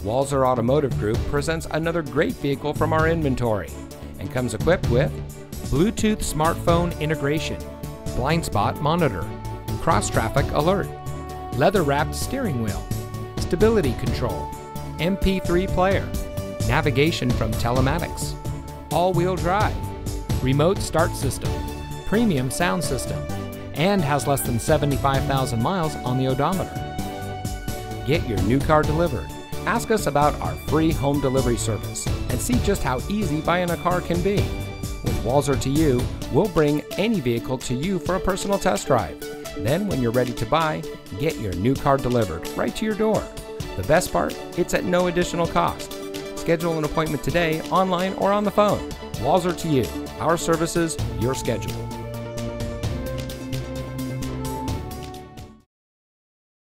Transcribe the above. Walser Automotive Group presents another great vehicle from our inventory and comes equipped with Bluetooth smartphone integration, blind spot monitor, cross-traffic alert, leather-wrapped steering wheel, stability control, MP3 player, navigation from telematics, all-wheel drive, remote start system, premium sound system, and has less than 75,000 miles on the odometer. Get your new car delivered. Ask us about our free home delivery service and see just how easy buying a car can be. With Walser to You, we'll bring any vehicle to you for a personal test drive. Then when you're ready to buy, get your new car delivered right to your door. The best part, it's at no additional cost. Schedule an appointment today, online or on the phone. Walser to You, our services, your schedule.